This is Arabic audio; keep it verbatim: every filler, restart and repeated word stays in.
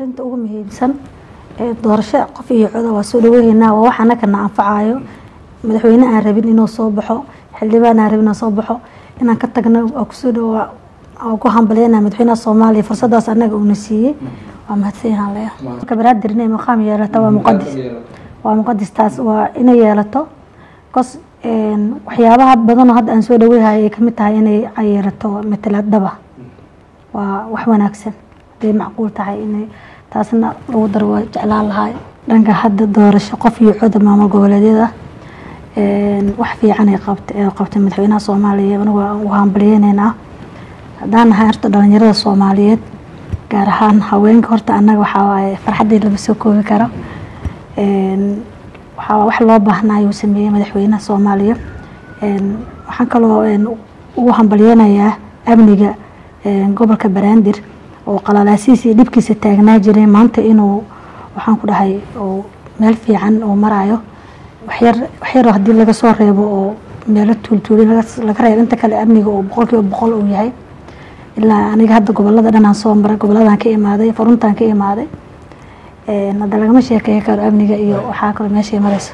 أرنت أقوم هيدسن دورشة قفي عذا وسولوه هنا ووحنا كنا عنفعايو مدحوينا عربين إنه صبحه حلبنا عربنا صبحه إن كتجنا أكسر وأقوهم بلينا مدحونا الصومالي فرصة صرنا جونسية ومهتسيها عليها كبرات درني مقام يالته ومقدس ومقدس تاس وإنه يالته قص وحيابها بدنا هاد أنسولوه هاي كمتها إنه عيرته مثل الدبا ووحنا أكسن معقول تاعي إني تاسنا ودر وجعلان هاي لأنك حد دور الشقف يعود مع مقولة ده وحفي عني قبت قبت مدحونا صومالية وهم بلينا دان هرت دان يرد صومالية كارهان حوين كرت أنا وحوا فرحدي لبسوكو بكرة وحوا وحلا بهنا يسميه مدحونا صومالية وحنكلو وهم بلينا يا أبنية قبل كبراندير وقلالاسيسي دبكيسي تاغنا جيري مانتا إنو وحان كوداهاي أو ميل فيعان أو مرايو وحير وحير هادي لاغا سو ريبو أو ميلا تولتولي لاغا رايب inta kale amniga oo boqolkiiba boqol uu yahay ilaa aniga hadda gobolada dhan aan soo maray goboladan ka imaaday furuntan ka imaaday ee nadalagama sheekeeyo karo amniga iyo waxa kale meesha ay marayso.